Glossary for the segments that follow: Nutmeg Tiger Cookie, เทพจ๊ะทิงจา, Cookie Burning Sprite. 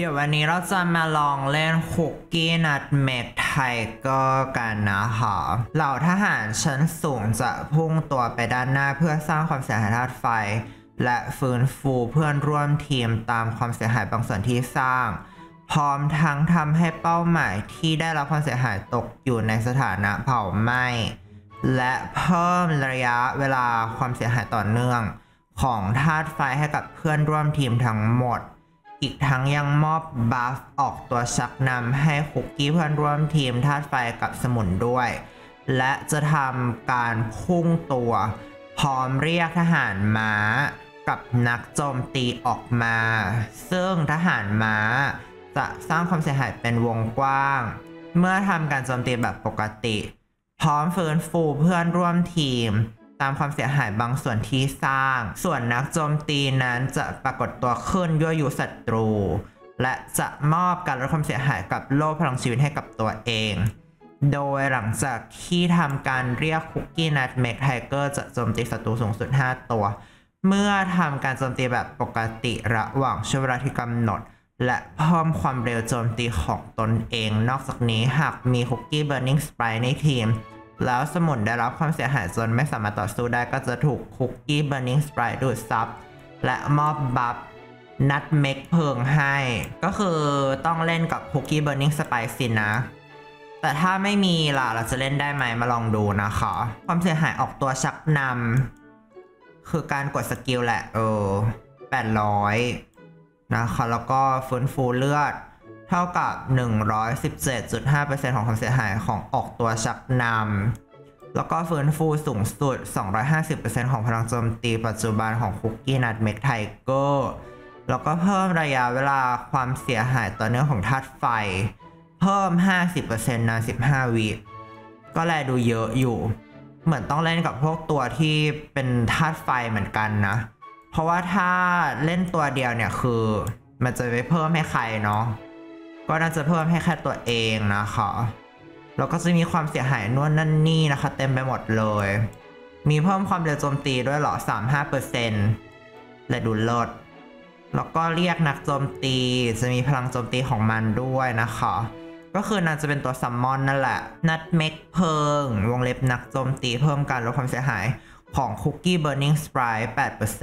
เดี๋ยววันนี้เราจะมาลองเล่นคุกกี้นัทเม็ดไทเกอร์กันนะคะเหล่าทหารชั้นสูงจะพุ่งตัวไปด้านหน้าเพื่อสร้างความเสียหายธาตุไฟและฟื้นฟูเพื่อนร่วมทีมตามความเสียหายบางส่วนที่สร้างพร้อมทั้งทำให้เป้าหมายที่ได้รับความเสียหายตกอยู่ในสถานะเผาไหม้และเพิ่มระยะเวลาความเสียหายต่อเนื่องของธาตุไฟให้กับเพื่อนร่วมทีมทั้งหมดอีกทั้งยังมอบบัฟออกตัวชักนำให้คุกกี้เพื่อนร่วมทีมธาตุไฟกับสมุนด้วยและจะทำการพุ่งตัวพร้อมเรียกทหารม้ากับนักโจมตีออกมาซึ่งทหารม้าจะสร้างความเสียหายเป็นวงกว้างเมื่อทำการโจมตีแบบปกติพร้อมฟื้นฟูเพื่อนร่วมทีมตามความเสียหายบางส่วนที่สร้างส่วนนักโจมตีนั้นจะปรากฏตัวขึ้นยั่วยุศัตรูและจะมอบการลดความเสียหายกับโล่พลังชีวิตให้กับตัวเองโดยหลังจากที่ทำการเรียกคุกกี้นัทเม็ดไทเกอร์จะโจมตีศัตรูสูงสุด5ตัวเมื่อทำการโจมตีแบบปกติระหว่างช่วงเวลาที่กำหนดและเพิ่มความเร็วโจมตีของตนเองนอกจากนี้หากมีคุกกี้ Burning Sprite ในทีมแล้วสมุนได้รับความเสียหายจนไม่สามารถต่อสู้ได้ก็จะถูกคุกกี้ Burning Sprite ดูดซับและมอบบัฟนัทเม็ดเพลิงให้ก็คือต้องเล่นกับคุกกี้ Burning Sprite สินะแต่ถ้าไม่มีล่ะเราจะเล่นได้ไหมมาลองดูนะคะความเสียหายออกตัวชักนำคือการกดสกิลแหละ800นะคะแล้วก็ฟื้นฟูเลือดเท่ากับ 117.5% ของความเสียหายของออกตัวชักนำแล้วก็ฟื้นฟูสูงสุด 250% ของพลังโจมตีปัจจุบันของคุกกี้นัทเม็ดไทเกอร์แล้วก็เพิ่มระยะเวลาความเสียหายต่อเนื่องของธาตุไฟเพิ่ม 50% นาน 15 วิก็แลดูเยอะอยู่เหมือนต้องเล่นกับพวกตัวที่เป็นธาตุไฟเหมือนกันนะเพราะว่าถ้าเล่นตัวเดียวเนี่ยคือมันจะไม่เพิ่มให้ใครเนาะก็น่าจะเพิ่มให้แค่ตัวเองนะคะแล้วก็จะมีความเสียหายนู่นนั่นนี่นะคะเต็มไปหมดเลยมีเพิ่มความเร็วโจมตีด้วยเหรอ 35% และดูเลิศแล้วก็เรียกนักโจมตีจะมีพลังโจมตีของมันด้วยนะคะก็คือน่าจะเป็นตัวซัมมอนนั่นแหละนัทเม็ดเพลิงวงเล็บนักโจมตีเพิ่มการลดความเสียหายของคุกกี้ Burning Sprite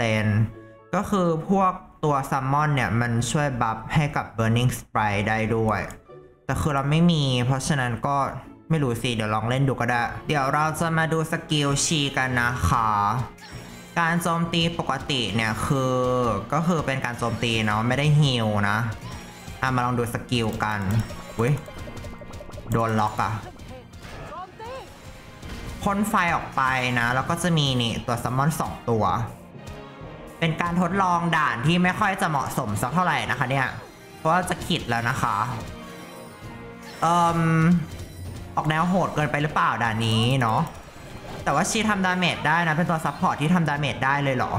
8% ก็คือพวกตัวซัมมอนเนี่ยมันช่วยบัฟให้กับ Burning Sprite ได้ด้วยแต่คือเราไม่มีเพราะฉะนั้นก็ไม่รู้สิเดี๋ยวลองเล่นดูก็ได้เดี๋ยวเราจะมาดูสกิลชีกันนะคะการโจมตีปกติเนี่ยคือก็คือเป็นการโจมตีเนาะไม่ได้ฮีลนะมาลองดูสกิลกันอุ้ยโดนล็อกอะพ่นไฟออกไปนะแล้วก็จะมีนี่ตัวซัมมอน2ตัวเป็นการทดลองด่านที่ไม่ค่อยจะเหมาะสมสักเท่าไหร่นะคะเนี่ยเพราะว่าจะขิดแล้วนะคะออกแนวโหดเกินไปหรือเปล่าด่านนี้เนาะแต่ว่าชีทำดาเมจได้นะเป็นตัวซัพพอร์ตที่ทำดาเมจได้เลยเหรอ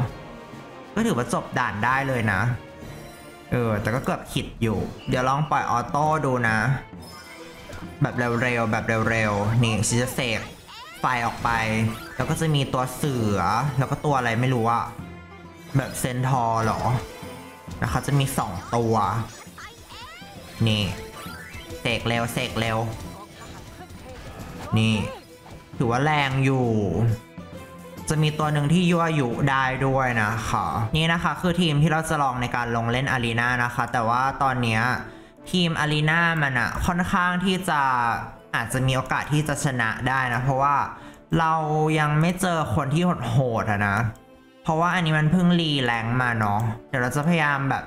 ก็ถือว่าจบด่านได้เลยนะแต่ก็เกือบขิดอยู่เดี๋ยวลองปล่อยออโต้ดูนะแบบเร็วๆนี่ชีจะเสกไฟออกไปแล้วก็จะมีตัวเสือแล้วก็ตัวอะไรไม่รู้อะแบบเซนทอร์หรอนะคะจะมี2ตัวนี่เสกเร็วนี่ถือว่าแรงอยู่จะมีตัวหนึ่งที่ยั่วยุได้ด้วยนะคะนี่นะคะคือทีมที่เราจะลองในการลงเล่นอารีนานะคะแต่ว่าตอนนี้ทีมอารีนามันอะค่อนข้างที่จะอาจจะมีโอกาสที่จะชนะได้นะเพราะว่าเรายังไม่เจอคนที่โหดๆนะเพราะว่าอันนี้มันเพิ่งรีแรงมาเนาะเดี๋ยวเราจะพยายามแบบ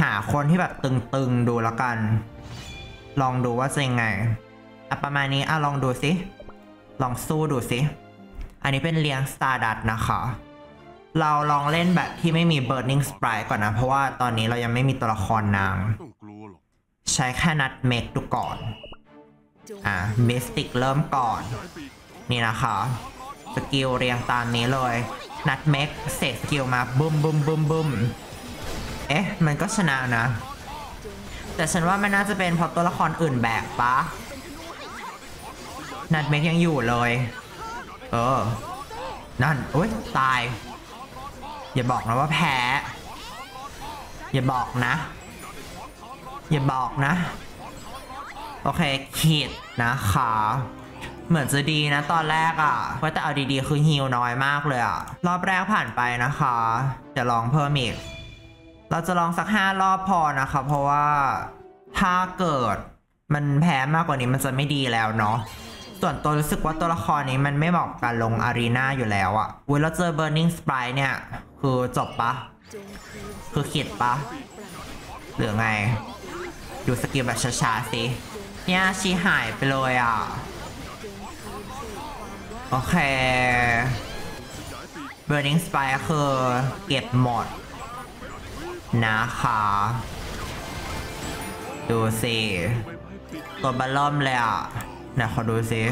หาคนที่แบบตึงๆดูแล้วกันลองดูว่าจะยังไงอ่ะประมาณนี้อ่ะลองดูสิลองสู้ดูสิอันนี้เป็นเลี้ยง Stardust นะคะเราลองเล่นแบบที่ไม่มี Burning Sprite ก่อนนะเพราะว่าตอนนี้เรายังไม่มีตัวละครนางใช้แค่นัทเม็ดดูก่อนMystic เริ่มก่อนนี่นะคะสกิลเรียงตามนี้เลยนัทเม็ดเสกสกิลมาบึ้มเอ๊ะมันก็ชนะนะแต่ฉันว่ามันน่าจะเป็นเพราะตัวละครอื่นแบกปะนัทเม็ดยังอยู่เลยนั่นโอ๊ยตายอย่าบอกนะว่าแพ้อย่าบอกนะ อย่าบอกนะโอเคขีดนะคะเหมือนจะดีนะตอนแรกอ่ะว่าแต่เอาดีๆคือฮิวน้อยมากเลยอ่ะรอบแรกผ่านไปนะคะจะลองเพิ่มอีกเราจะลองสัก5รอบพอนะคะเพราะว่าถ้าเกิดมันแพ้มากกว่านี้มันจะไม่ดีแล้วเนาะส่วนตัวรู้สึกว่าตัวละครนี้มันไม่เหมาะกับการลงอารีนาอยู่แล้วอ่ะเวลาเจอ Burning Sprite เนี่ยคือจบปะคือขีดปะหรือไงดูสกิลแบบช้าๆสิเนี่ยชีหายไปเลยอ่ะโอเค Burning Sprite คือเก็บหมดนะคะดูสิตัวบัลล่อมเลยอ่ะนะขอดูสิ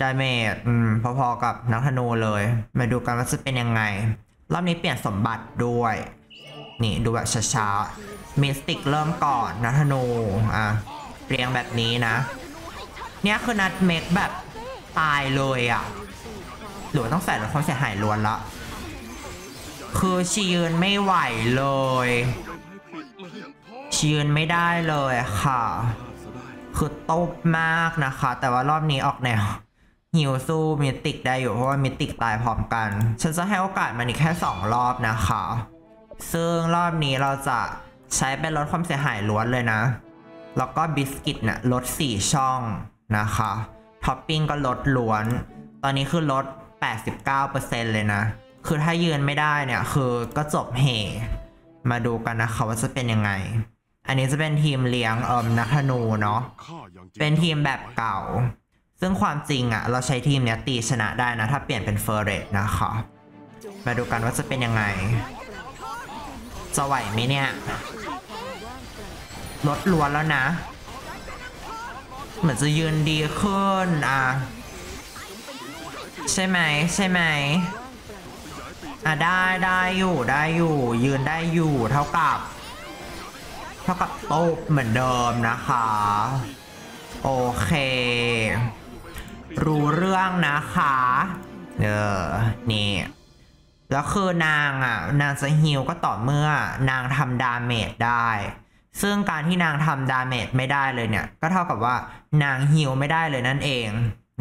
ดาเมจพอๆกับนักธนูเลยมาดูกันว่าจะเป็นยังไงรอบนี้เปลี่ยนสมบัติด้วยนี่ดูแบบช้าๆมิสติกเริ่มก่อนนักธนูอ่ะเรียงแบบนี้นะเนี่ยคือนัดเมกแบบตายเลยอ่ะหรือต้องใส่หรือเขาจะหายล้วนละคือชียืนไม่ไหวเลยชียืนไม่ได้เลยค่ะคือตบมากนะคะแต่ว่ารอบนี้ออกแนวหิวสู้มิติกได้อยู่เพราะว่ามิติกตายพร้อมกันฉันจะให้โอกาสมันอีกแค่2รอบนะคะซึ่งรอบนี้เราจะใช้เป็นลดความเสียหายล้วนเลยนะแล้วก็บิสกิตเนี่ยลด4ช่องนะคะท็อปปิ้งก็ลดล้วนตอนนี้คือลด 89% เลยนะคือถ้ายืนไม่ได้เนี่ยคือก็จบเฮมาดูกันนะคะว่าจะเป็นยังไงอันนี้จะเป็นทีมเลี้ยงนักธนูเนาะเป็นทีมแบบเก่าซึ่งความจริงอ่ะเราใช้ทีมเนี้ยตีชนะได้นะถ้าเปลี่ยนเป็นเฟอร์เรตนะคะมาดูกันว่าจะเป็นยังไงจะไหวไหมเนี่ยลดล้วนแล้วนะเหมือนจะยืนดีขึ้นอ่ะใช่ไหมใช่ไหมอ่ะได้อยู่ได้อยู่ยืนได้อยู่เท่ากับโต๊ะเหมือนเดิมนะคะโอเครู้เรื่องนะคะนี่แล้วคือนางอ่ะนางจะฮิลก็ต่อเมื่อนางทำดาเมจได้ซึ่งการที่นางทำดาเมจไม่ได้เลยเนี่ยก็เท่ากับว่านางฮิลไม่ได้เลยนั่นเอง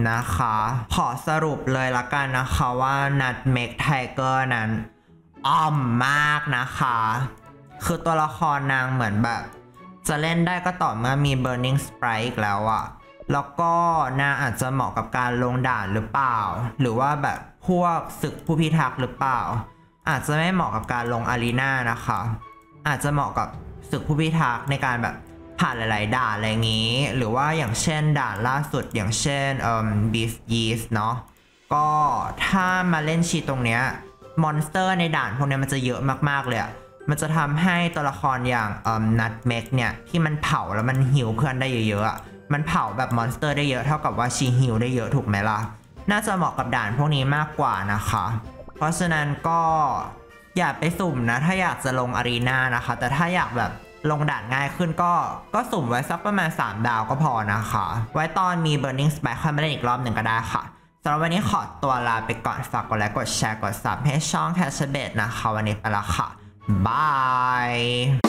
นะคะขอสรุปเลยละกันนะคะว่านัดเมกไทเกอร์นั้นอ่อมมากนะคะคือตัวละครนางเหมือนแบบจะเล่นได้ก็ต่อเมื่อมี Burning Sprite อีกแล้วอะแล้วก็นางอาจจะเหมาะกับการลงด่านหรือเปล่าหรือว่าแบบพวกศึกผู้พิทักษ์หรือเปล่าอาจจะไม่เหมาะกับการลงอารีนานะคะอาจจะเหมาะกับศึกผู้พิทักษ์ในการแบบผ่านหลายๆด่านอะไรอย่างนี้หรือว่าอย่างเช่นด่านล่าสุดอย่างเช่นBeast Yeast เนาะก็ถ้ามาเล่นชีตรงเนี้ยมอนสเตอร์ในด่านพวกนี้มันจะเยอะมากๆเลยอะมันจะทำให้ตัวละครอย่างนัทเมกเนี่ยที่มันเผาแล้วมันหิวเพื่อนได้เยอะๆมันเผาแบบมอนสเตอร์ได้เยอะเท่ากับว่าชีหิวได้เยอะถูกไหมล่ะน่าจะเหมาะกับด่านพวกนี้มากกว่านะคะเพราะฉะนั้นก็อย่าไปสุ่มนะถ้าอยากจะลงอารีนานะคะแต่ถ้าอยากแบบลงด่านง่ายขึ้นก็สุ่มไว้สักประมาณ3ดาวก็พอนะคะไว้ตอนมี Burning Sprite ค่อยมาเล่นอีกรอบหนึ่งก็ได้ค่ะสำหรับวันนี้ขอตัวลาไปก่อนฝากกดไลค์กดแชร์กดซับให้ช่อง Catch a Bait นะคะวันนี้ไปละค่ะBye.